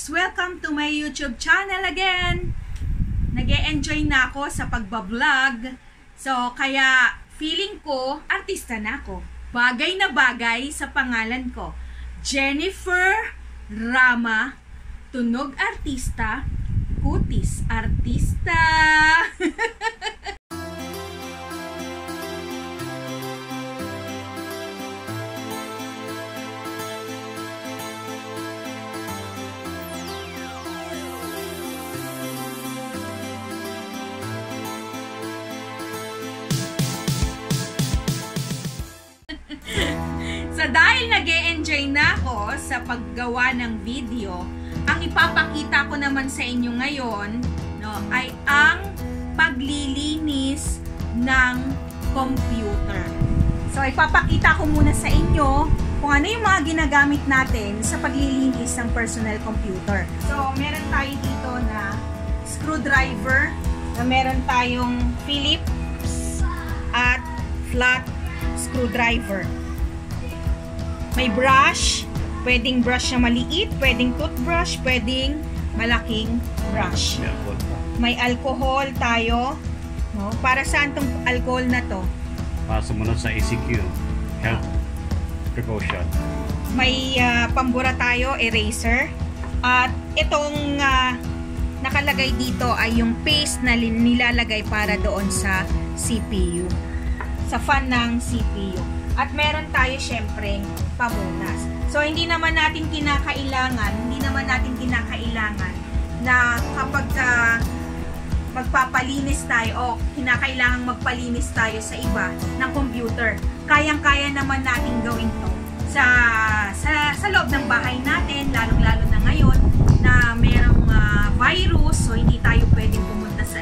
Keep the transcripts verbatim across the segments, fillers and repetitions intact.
A T X! Welcome to my YouTube channel again! Nag-e-enjoy na ako sa pagbablog. So, kaya feeling ko, artista na ako. Bagay na bagay sa pangalan ko. Jennifer Rama, tunog artista, kutis artista. So dahil nag-e-enjoy na ako sa paggawa ng video, ang ipapakita ko naman sa inyo ngayon, no, ay ang paglilinis ng computer. So ipapakita ko muna sa inyo kung ano yung mga ginagamit natin sa paglilinis ng personal computer. So meron tayo dito na screwdriver, na meron tayong Phillips at flat screwdriver. May brush, pwedeng brush na maliit, pwedeng toothbrush, pwedeng malaking brush. May alcohol tayo. No? Para saan tong alcohol na to? Para sumunod sa E C Q, health precaution. May uh, pambura tayo, eraser. At itong uh, nakalagay dito ay yung paste na nilalagay para doon sa C P U. Sa fan ng C P U. At meron tayo syempre pamunas. So hindi naman natin kinakailangan, hindi naman natin kinakailangan na kapag uh, magpapalinis tayo o kinakailangan magpalinis tayo sa iba ng computer. Kayang-kaya naman natin gawin to sa, sa, sa loob ng bahay natin, lalong-lalo na ngayon na merong uh, virus, so hindi tayo pwedeng pumunta sa,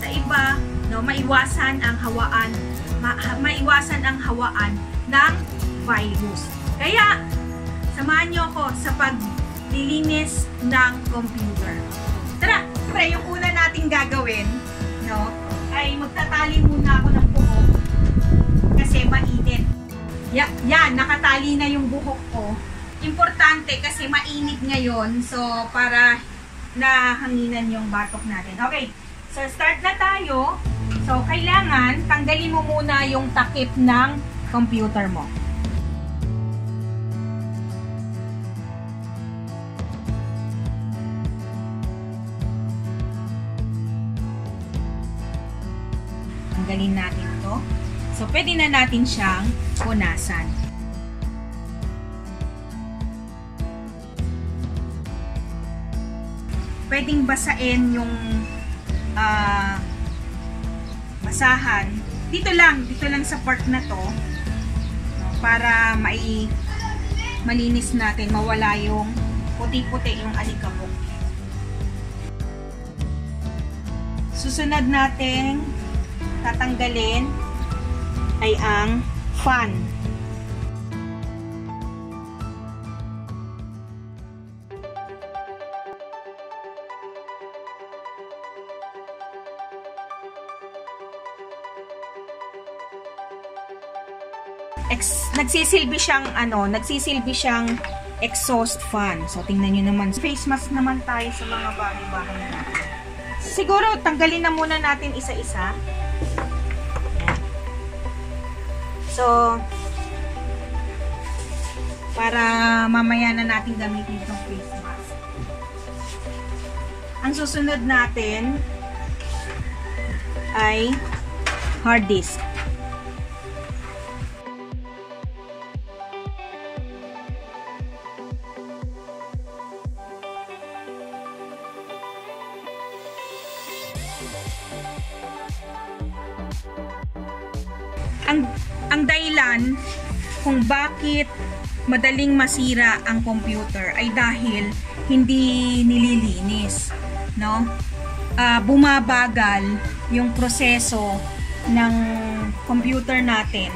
sa iba, no? Maiwasan ang hawaan maiwasan ang hawaan ng virus. Kaya, samahan nyo ako sa paglilinis ng computer. Tara! Tara, yung una natin gagawin, no, ay magtatali muna ako ng buhok kasi mainit. Ya, yan, nakatali na yung buhok ko. Importante kasi mainit ngayon, so para nahanginan yung batok natin. Okay, so start na tayo. So, kailangan tanggalin mo muna yung takip ng computer mo. Tanggalin natin ito. So, pwede na natin siyang punasan. Pwedeng basain yung ah uh, basahan. Dito lang, dito lang sa part na to, no, para mai malinis natin, mawala yung puti-puti yung alikabok. Susunod natin tatanggalin ay ang fan. Ex, nagsisilbi siyang ano, nagsisilbi siyang exhaust fan. So tingnan niyo naman, face mask naman tayo sa mga bahay-bahay natin. Siguro tanggalin na muna natin isa-isa. So para mamaya na natin gamitin itong face mask. Ang susunod natin ay hard disk. Ang, ang dahilan kung bakit madaling masira ang computer ay dahil hindi nililinis, no? Uh, bumabagal yung proseso ng computer natin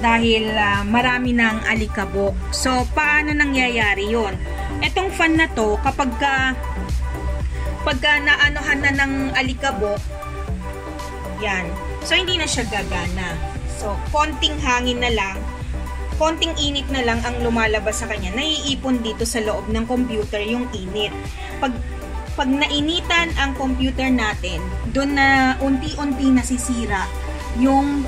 dahil uh, marami ng alikabok. So, paano nangyayari yun? Etong fan na to, kapag ka, pagka naanohan na ng alikabok, yan. So, hindi na siya gagana. So, konting hangin na lang, konting init na lang ang lumalabas sa kanya, naiipon dito sa loob ng computer yung init. Pag, pag nainitan ang computer natin, doon na unti-unti nasisira yung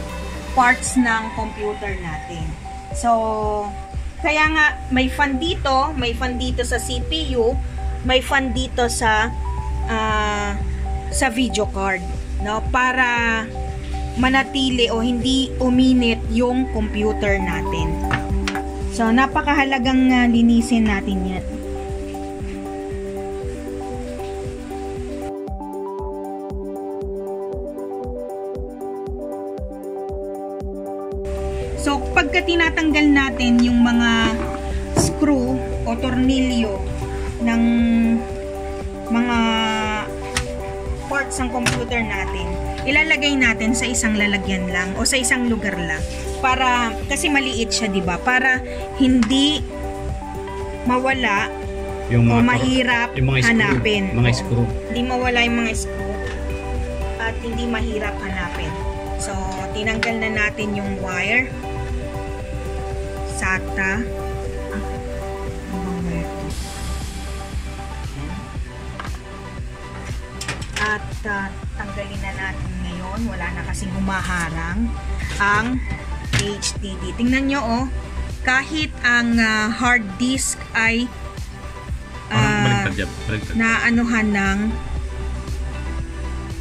parts ng computer natin. So, kaya nga may fan dito, may fan dito sa C P U, may fan dito sa uh, sa video card, no? Para manatili o hindi uminit yung computer natin. So, napakahalagang uh, linisin natin yan. So, pagka tinatanggal natin yung mga screw o tornilyo ng mga parts ng computer natin, ilalagay natin sa isang lalagyan lang o sa isang lugar lang. Para, kasi maliit siya, diba? Para hindi mawala yung mga o mahirap yung mga screw, hanapin. Mga screw. O, hindi mawala yung mga screw at hindi mahirap hanapin. So, tinanggal na natin yung wire. SATA. At uh, tanggalin na natin ngayon. Wala na kasing humaharang ang H D D. Tingnan nyo, oh. Kahit ang uh, hard disk ay uh, naanuhan ng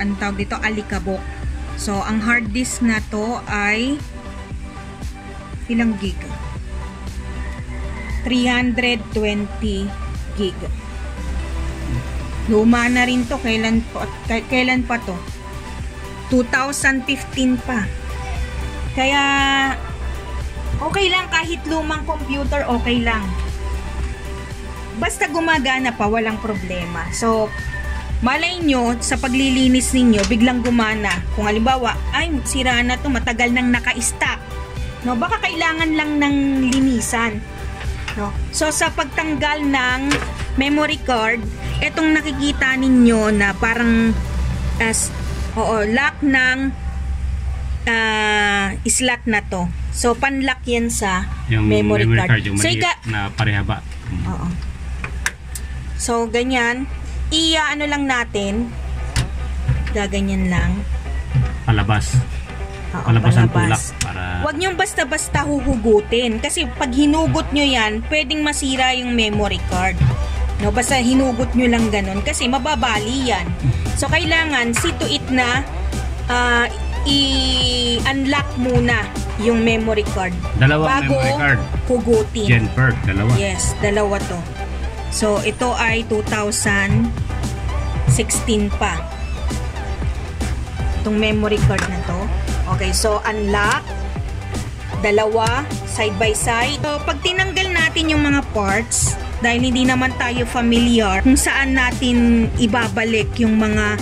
ang tawag dito, alikabok. So, ang hard disk na to ay ilang gig? three hundred twenty gig. Luma na rin to. Kailan pa, kailan pa to? twenty fifteen pa. Kaya okay lang kahit lumang computer, okay lang. Basta gumagana pa, walang problema. So, malay nyo, sa paglilinis ninyo, biglang gumana. Kung halimbawa, ay, sira na to, matagal nang naka-stack. No, baka kailangan lang ng linisan. No? So, sa pagtanggal ng memory card, etong nakikita ninyo na parang as, oo, lock ng uh, slot na to. So, panlock yan sa yung memory, memory card. card yung so, na parehaba. Oo. So, ganyan. Iya, ano lang natin, gaganyan lang. Palabas. Oo, palabas ang tulak para... Huwag niyong basta-basta huhugutin. Kasi pag hinugot nyo yan, pwedeng masira yung memory card. No, basta hinugot nyo lang ganun. Kasi mababali yan. So, kailangan situit na uh, i-unlock muna yung memory card. Dalawa bago memory card. Hugutin. Jennifer, dalawa. Yes, dalawa to. So, ito ay two thousand sixteen pa. Itong memory card na to. Okay, so unlock, dalawa, side by side. So, pag tinanggal natin yung mga parts, dahil hindi naman tayo familiar kung saan natin ibabalik yung mga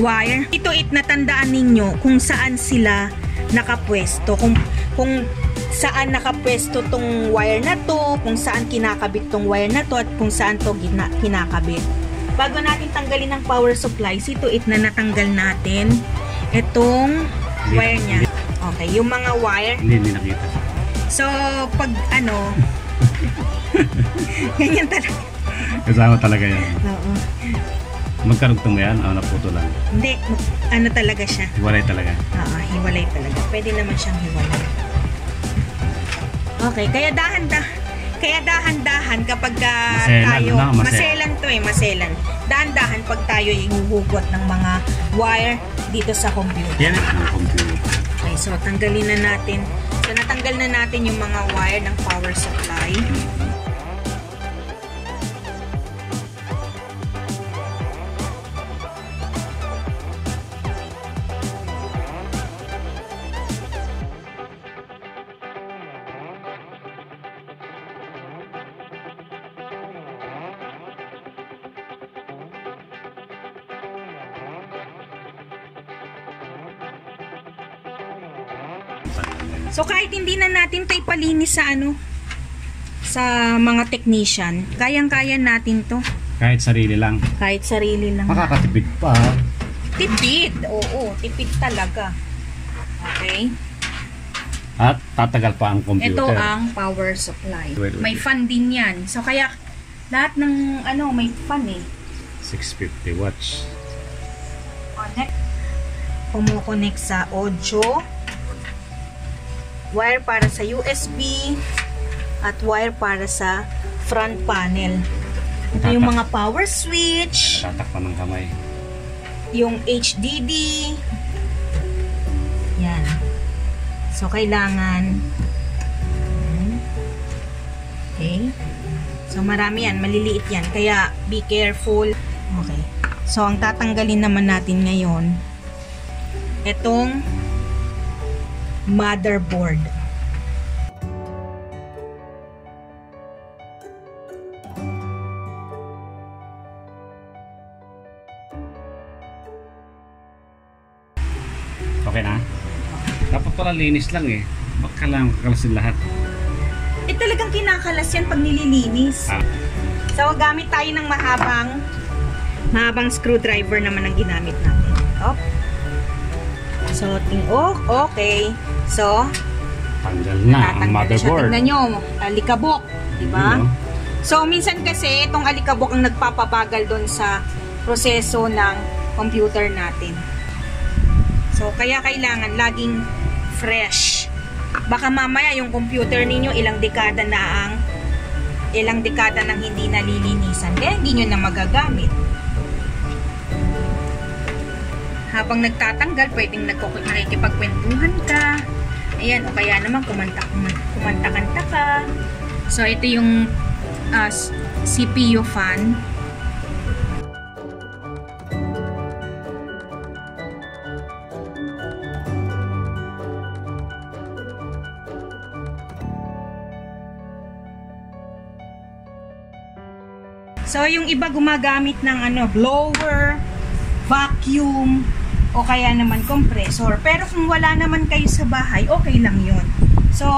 wire, ito it natandaan ninyo kung saan sila nakapwesto. Kung, kung saan nakapwesto tong wire na to, kung saan kinakabit tong wire na to, at kung saan to kinakabit. Bago natin tanggalin ang power supply, ito it na natanggal natin itong wire niya. Okay, yung mga wire. Hindi, hindi nakita. So, pag ano, ganyan talaga. Kasama talaga yan. Oo. Magkarugtong ba yan? O, naputo lang. Hindi, ano talaga siya. Hiwalay talaga. Oo, hiwalay talaga. Pwede naman siyang hiwalay. Okay, kaya dahan-dahan. Kaya dahan-dahan kapag uh, maselan, tayo, na, maselan. maselan to eh, maselan. Dahan-dahan pag tayo ihuhugot ng mga wire dito sa computer. Yan ang computer. Okay, so tanggalin na natin. So natanggal na natin yung mga wire ng power supply. So kahit hindi na natin tayo palinis sa ano, sa mga technician, kayang-kaya natin to. Kahit sarili lang. Kahit sarili lang. Makakatipid pa. Tipid, oo, tipid talaga. Okay. At tatagal pa ang computer. Ito ang power supply. Wait, wait, may fan din yan. So kaya lahat ng ano may fan eh. six hundred fifty watts. Connect. Kumo-connect sa audio. Wire para sa U S B at wire para sa front panel. Ito Tatak. Yung mga power switch. Tatakpan ng kamay. Yung H D D. Yan. So, kailangan. Okay. So, marami yan. Maliliit yan. Kaya, be careful. Okay. So, ang tatanggalin naman natin ngayon, itong motherboard. Okay na? Dapat pala linis lang eh. Bakit kailangan kakalasin lahat? Eh talagang kinakalas yan pag nililinis. Ah. So gamit tayo ng mahabang mahabang screwdriver naman ang ginamit natin. Op. So ting oh, okay. So tanggal na ang motherboard. Tingnan nyo, alikabok, di ba? Mm-hmm. So minsan kasi itong alikabok ang nagpapabagal doon sa proseso ng computer natin. So kaya kailangan laging fresh. Baka mamaya yung computer ninyo ilang dekada na ang ilang dekada nang hindi nalilinisan. Kaya hindi nyo na magagamit. Habang nagtatanggal, pwedeng nakikipagkwentuhan ka. Ayan, o kaya naman kumanta, kumanta-kanta ka. So ito yung uh, C P U fan. So, yung iba gumagamit ng ano, blower, vacuum, o kaya naman compressor. Pero kung wala naman kayo sa bahay, okay lang yun. So,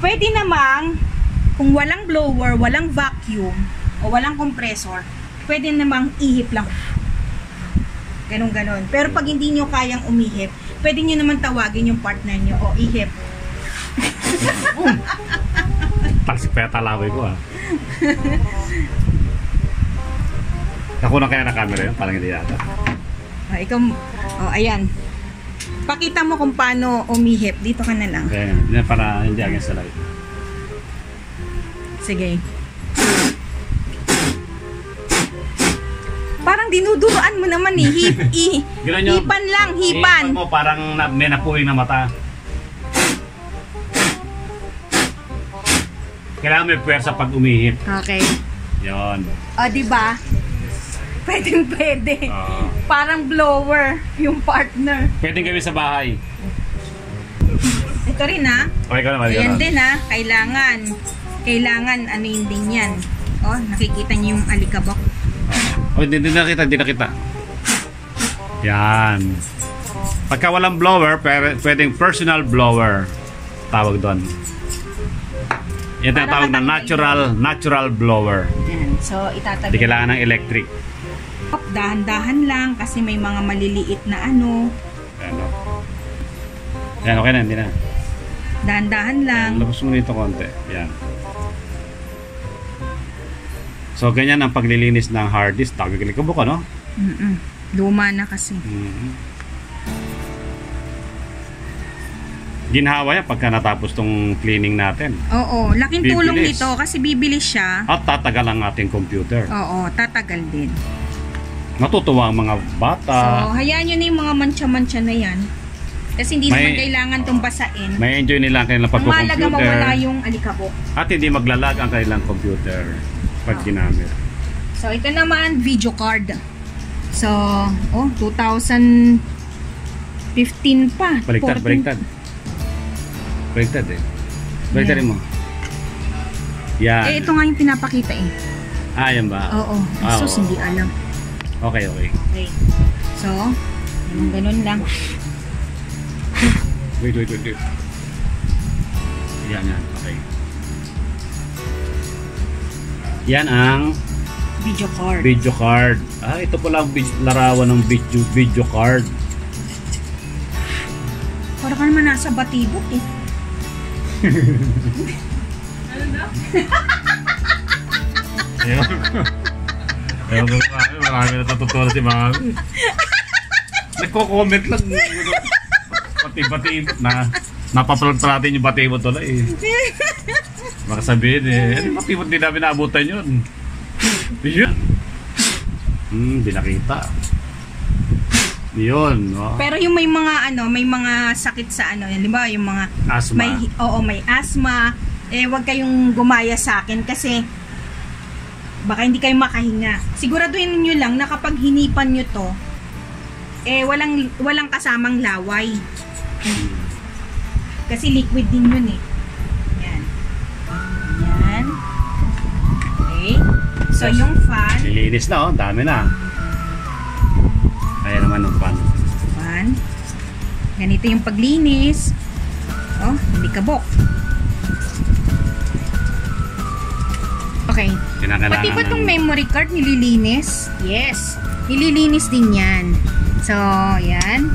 pwede namang, kung walang blower, walang vacuum, o walang compressor, pwede namang ihip lang. Ganun, ganun. Pero pag hindi nyo kayang umihip, pwede nyo naman tawagin yung partner nyo, o ihip. Taksi pa yung talaway ko ah. Ako na kaya na camera yun, parang hindi yata. Oh, ikaw, oh, ayan. Pakita mo kung paano umihip. Dito ka na lang. Okay, para hindi agad sa light. Sige. Parang dinuduroan mo naman eh. Hip, i, hipan lang, hipan. Hipan mo, parang may napuwing na mata. Kailangan may puwersa pag umihip. Okay. Yun. O, diba? Pwedeng pwede. Uh, Parang blower yung partner. Pwedeng gawin sa bahay. Ito rin ha. Okay ka naman. Ayan din ha. Kailangan. Kailangan ano yun din yan. O, oh, nakikita niyo yung alikabok. O, oh, hindi nakita. Hindi nakita. Yan. Pagka walang blower, pwedeng personal blower. Tawag doon. Yan ang tawag na natural, natural blower. Yan. So, itatabi. Hindi kailangan ng electric. Dahan-dahan lang kasi may mga maliliit na ano. Ano? Yan, okay na, hindi na. Dahan-dahan lang. Ayan, labas mo nito konti. Yan. So, ganyan ang paglilinis ng hard disk. Tagagilikabok ka, no? Mm-mm. Luma na kasi. Mm-mm. Ginhawa yan pagka natapos tong cleaning natin. Oo, laking bibilis. Tulong nito kasi bibilis siya. At tatagal ang ating computer. Oo, tatagal din. Natutuwa ang mga bata. So, hayaan nyo na yung mga mancha-mancha na yan. Kasi hindi may, naman kailangan itong basain. May enjoy nila ang kanilang pagko-computer. Mahalaga mawala yung alikabok. At hindi maglalag ang kanilang computer pag ginamit. So, ito naman, video card. So, oh, two thousand fifteen pa. Baliktad, baliktad. Baliktad eh. Baliktad mo. Yan. Eh, ito nga yung pinapakita eh. Ah, yan ba? Oo. So, hindi alam. Okay, okay. Okay. So, ganun, ganun lang. Wait, wait, wait, wait. Yan, yan. Okay. Yan ang video card. Video card. Ah, ito pala ang larawan ng video, video card. Para ka naman nasa batibok eh. Ano na? Ewan ko. Ewan ko marami, marami natututunan si Mami. Nagko-comment lang. Pati-pati na. Napapalog pa natin yung batibot tuloy eh. Baka sabihin eh, yung batibot din namin naabutan yun. Yun. Hmm, di nakita. Yun. Oh. Pero yung may mga ano, may mga sakit sa ano, halimbawa yung mga asthma. May, oo, may asthma. Eh, wag kayong gumaya sa akin kasi baka hindi kayo makahinga. Siguraduhin niyo lang na kapag hinipan niyo to, eh walang walang kasamang laway. Kasi liquid din yun eh. Yan. Yan. Okay. So, yung fan. Nilinis na oh. Dami na. Kaya naman yung fan. Fan. Ganito yung paglinis. Oh, hindi kabok. Okay. Pati ba itong memory card nililinis? Yes. Nililinis din yan. So, yan.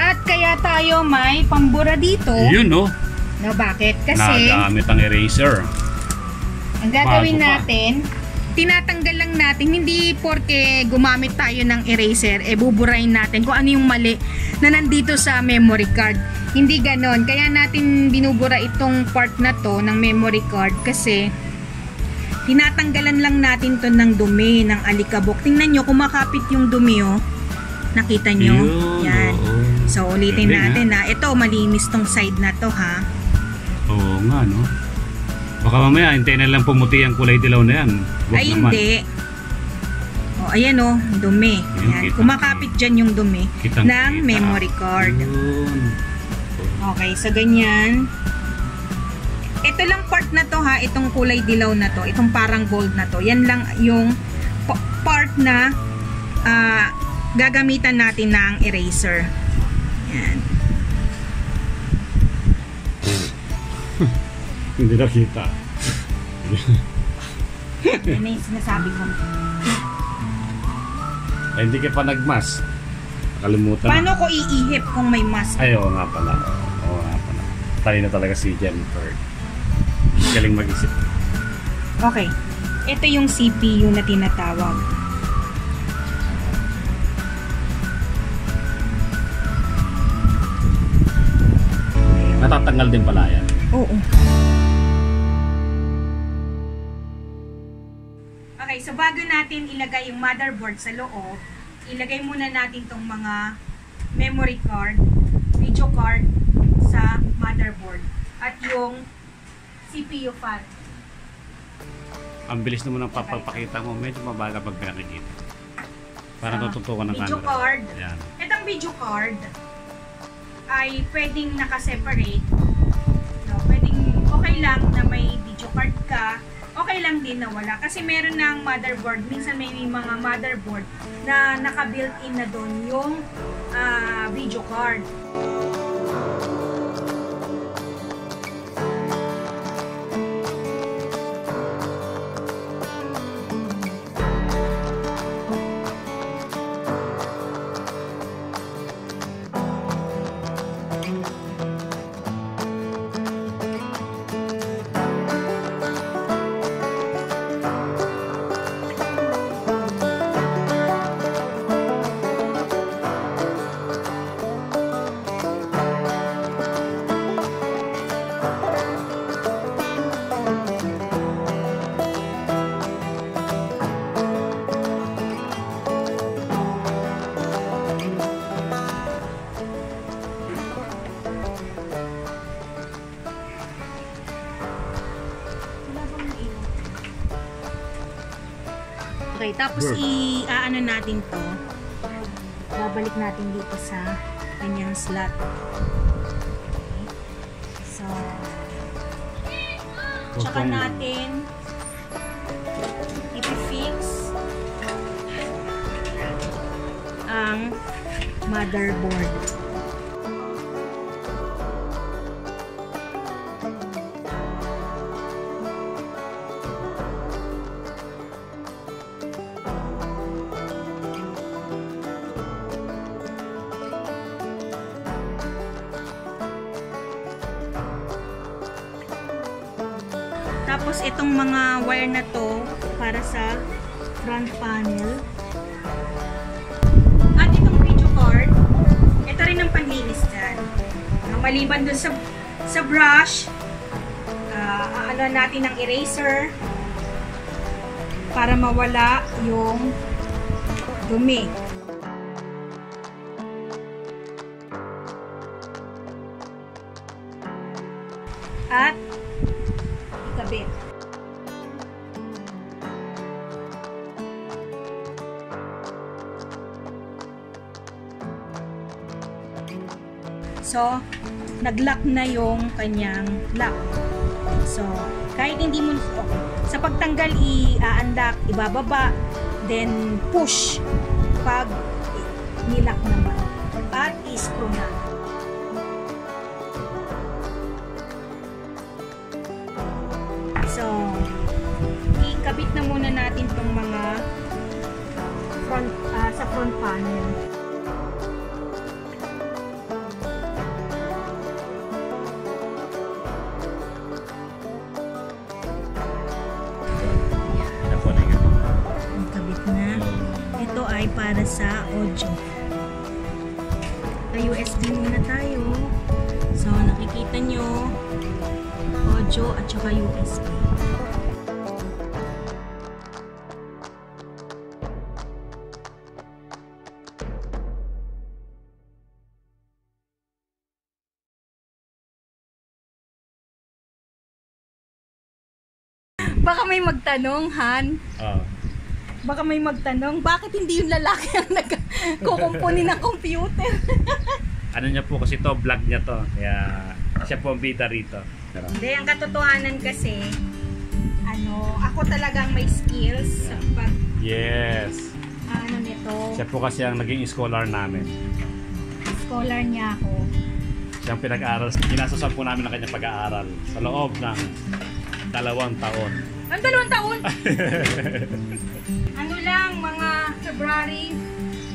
At kaya tayo may pambura dito. Yun no? No, bakit? Kasi nagamit ang eraser. Ang gagawin bago natin, pa. Tinatanggal lang natin. Hindi porke gumamit tayo ng eraser, e eh, buburahin natin kung ano yung mali na nandito sa memory card. Hindi ganon. Kaya natin binubura itong part na to ng memory card kasi tinatanggalan lang natin to ng dumi, ng alikabok. Tingnan nyo, kumakapit yung dumi oh. Nakita nyo? Yun, yan. Oo. So, ulitin natin ha. Ito, malinis tong side na to ha. Oo nga, no? Baka mamaya, hintayin na lang pumuti ang kulay dilaw na yan. Wag ay, naman. Hindi. O, ayan o. Dumi. Ayan. Kumakapit dyan yung dumi kitang ng kita. Memory card. Yun. Okay, so ganyan. Ito lang part na to ha. Itong kulay dilaw na to. Itong parang gold na to. Yan lang yung part na ah, uh, gagamitan natin ng eraser. Yan. Hindi nakita. Yan na yung sinasabi ko. Ay, hindi ka pa nagmas. Nakalimutan. Paano na ko iihip kung may mask? Ay, oo nga pala. Oo nga pala. Talino talaga si Jennifer. Galing mag-isip. Okay. Ito yung C P U na tinatawag. Natatanggal din pala yan. Oo. Okay, so bago natin ilagay yung motherboard sa loob, ilagay muna natin tong mga memory card, video card sa motherboard at yung C P U fan. Ang bilis naman ang papapakita mo. Medyo mabagal pag pinakikita. Para natutukan ng video camera. Card. Yan. Itong video card ay pwedeng naka-separate. No, pwedeng okay lang na may video card ka, okay lang din na wala. Kasi meron ng motherboard, minsan may mga motherboard na naka-built-in na doon yung uh, video card. Okay, tapos i-aano natin to. Babalik natin dito sa kanyang slot. Okay. So, tsaka natin i-fix ang motherboard. Tapos itong mga wire na to para sa front panel. At itong video cord, ito rin ang panlinis dyan. Maliban dun sa, sa brush, uh, aanuan natin ng eraser para mawala yung dumi. At ikabit. So, nag-lock na yung kanyang lock. So, kahit hindi mo, okay. Sa pagtanggal, i-unlock, ibababa, then push pag nilock naman. At i-screw na. So, ikabit na muna natin itong mga front, uh, sa front panel. Para sa audio. May U S B muna tayo. So, nakikita nyo audio at saka U S B. Baka may magtanong, Han. Oo. Uh. Baka may magtanong, bakit hindi yung lalaki ang nagkukumpuni ng computer? Ano niya po kasi to, vlog niya to. Kaya siya po ang bida rito. Hindi, ang katotohanan kasi, ano, ako talagang may skills. Yeah. Pag, yes. Ano nito. Siya po kasi ang naging scholar namin. Scholar niya ako. Siya ang pinag-aaral. Ginasusan po namin ang kanyang pag-aaral sa loob ng dalawang taon. Ang dalawang taon? Ano lang, mga February,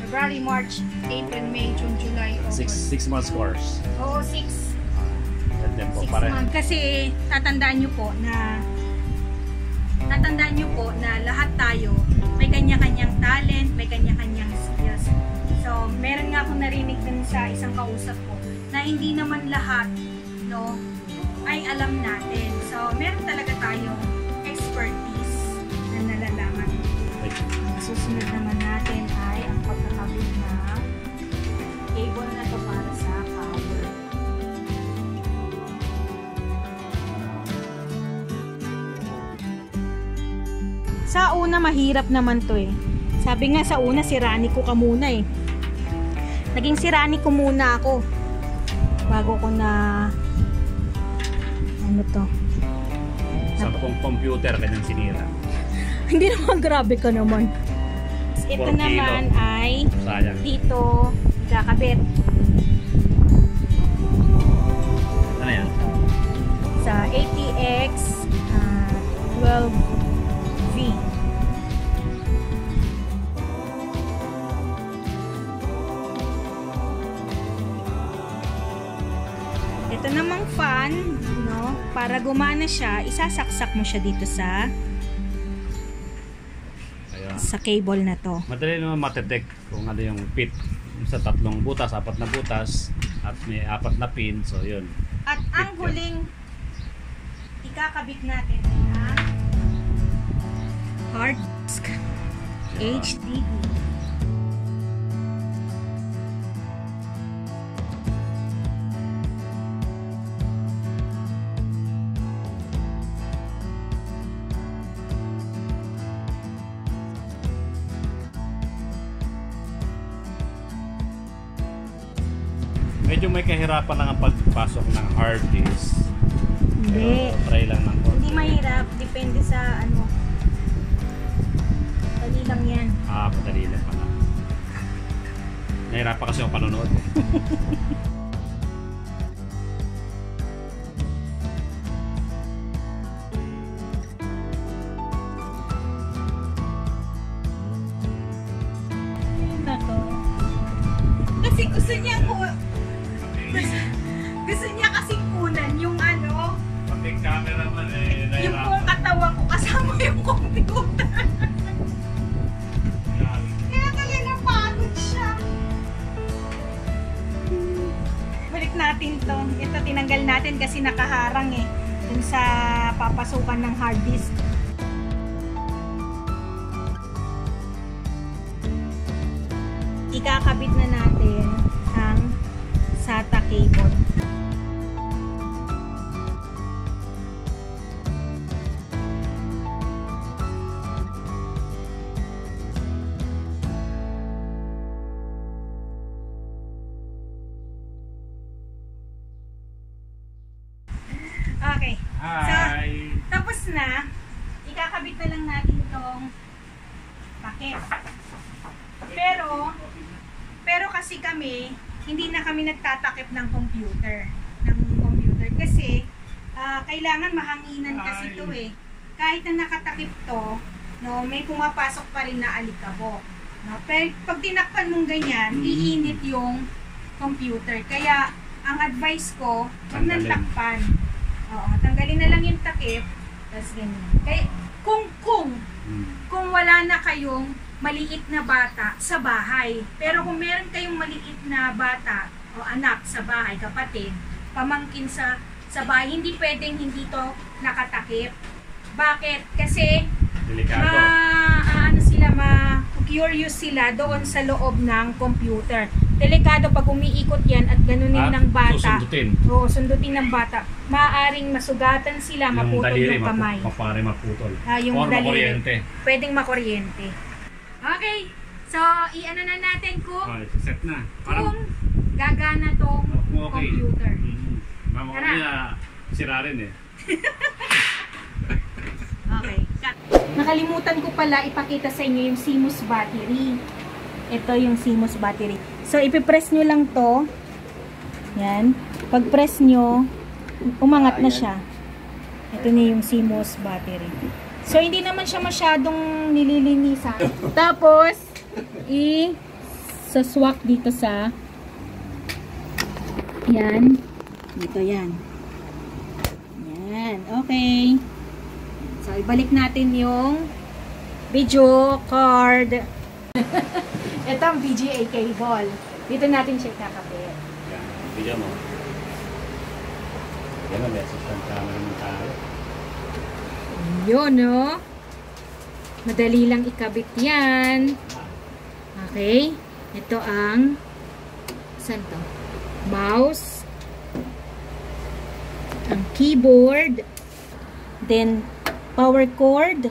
February, March, April, May, June, July. Six, six months course. Oo, six. Uh, po, six months. Kasi tatandaan nyo po na tatandaan nyo po na lahat tayo may kanya-kanyang talent, may kanya-kanyang skills. So, meron nga akong narinig din sa isang kausap ko na hindi naman lahat, no, ay alam natin. So, meron talaga tayong expertise na nalalaman. Ang susunod naman natin ay ang pagkakabit na cable na ito para sa power. Sa una, mahirap naman to eh. Sabi nga sa una, sirani ko ka muna eh. Naging sirani ko muna ako bago ko na ano to. Sa kong computer, kanyang sinira. Hindi naman, grabe ka naman. Ito naman ay sayang. Dito, kakabit. Ano yan? Sa A T X uh, twelve V. Ito namang fan, no? Para gumana siya, isasaksak mo siya dito sa ayan. Sa cable na to. Madali naman matedek kung ano yung pit sa tatlong butas, apat na butas at may apat na pin, so yun. At pit ang huling yun. Ikakabit natin ang hard disk yeah. H D D. Medyo may kahirapan lang ang pagpasok ng hard disk. Hindi. Pero, try lang ng hard disk. Hindi mahirap. Depende sa ano. Padali lang yan. Ah, padali lang pala. Nahirap pa kasi yung panunood. Ito. Kasi gusto niya ko Gusto, gusto niya kasi kunan yung ano. Pati camera man eh. Yung pong natin kasi nakaharang eh dun sa papasukan ng hard disk. Ikakabit na natin ang SATA cable. Okay. So, tapos na. Ikakabit na lang natin itong paket. Pero, pero kasi kami, hindi na kami nagtatakip ng computer. Ng computer. Kasi, uh, kailangan mahanginan kasi ito eh. Kahit na nakatakip to, no, may pumapasok pa rin na alikabok. No? Pero pag tinakpan mong ganyan, iinit yung computer. Kaya, ang advice ko, huwag nang takpan. Oo, tanggalin na lang yung takip, tapos ganyan. Kaya, kung, kung, kung wala na kayong maliit na bata sa bahay, pero kung meron kayong maliit na bata o anak sa bahay, kapatid, pamangkin sa, sa bahay, hindi pwedeng hindi to nakatakip. Bakit? Kasi, delikado. Ma, uh, ano sila, ma-curious sila doon sa loob ng computer. Delikado pag umiikot yan at ganunin ng bata. Sundutin. Oo, sundutin ng bata. Maaring masugatan sila, maputol yung kamay. Mapare maputol. Ah, yung or daliri. Makuryente. Pwedeng makuryente. Okay. So, i-ano na natin kung oh, set na. Parang, kung gagana tong okay. Computer. Mm-hmm. Mamakapin na sira rin eh. Okay. Cut. Nakalimutan ko pala ipakita sa inyo yung C M O S battery. Ito yung C M O S battery. So, ipipress nyo lang to. Yan. Pag-press nyo, umangat na siya. Ito na yung C M O S battery. So, hindi naman siya masyadong nililinisan. Tapos, i-swak dito sa yan. Dito yan. Yan. Okay. So, ibalik natin yung video card. Ito ang V G A cable. Dito natin check na kapit. Yan, video mo. Yan ang message ng camera ng tao. Yun, no? Madali lang ikabit yan. Okay. Ito ang saan to? Mouse. Ang keyboard. Then, power cord.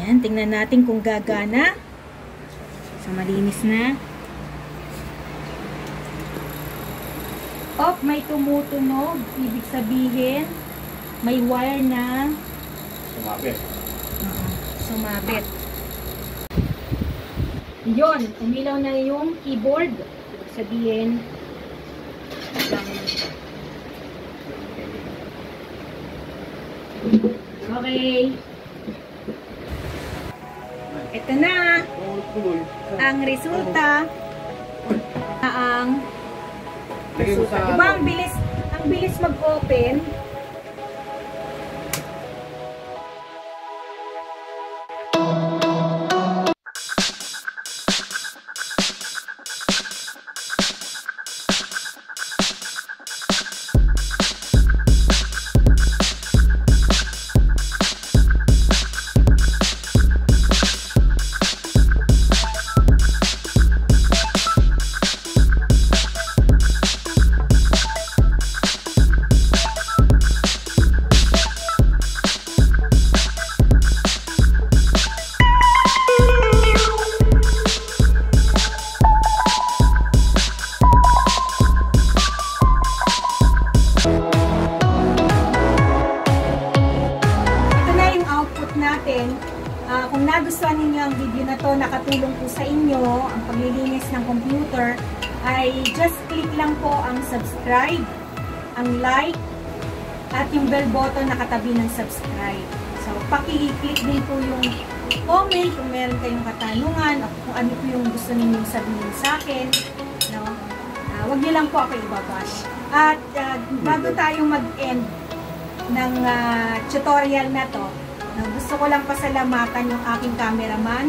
Yan, tingnan natin kung gagana. So, malinis na. Oh, may tumutunog. Ibig sabihin, may wire na sumabit. Uh, sumabit. Yun, umilaw na yung keyboard. Ibig sabihin, okay. Ito na. Ang resulta na ang resulta. Diba ang bilis, ang bilis mag-open? Uh, kung nagustuhan ninyo ang video na to, nakatulong po sa inyo ang paglilinis ng computer, ay just click lang po ang subscribe, ang like, at yung bell button na katabi ng subscribe. So, paki-click din po yung comment kung meron kayong katanungan o kung ano po yung gusto ninyong sabihin sa akin. No? Uh, huwag niyo lang po ako ibabash. At uh, bago tayo mag-end ng uh, tutorial na to, gusto ko lang pasalamatan yung aking cameraman.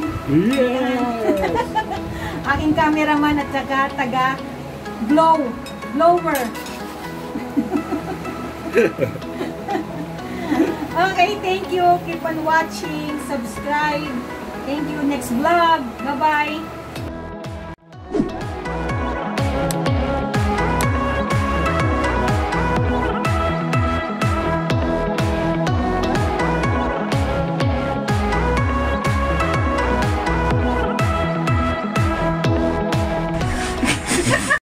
Yes! Aking cameraman at taga-taga glow. Glower. Okay, thank you. Keep on watching. Subscribe. Thank you. Next vlog. Bye-bye.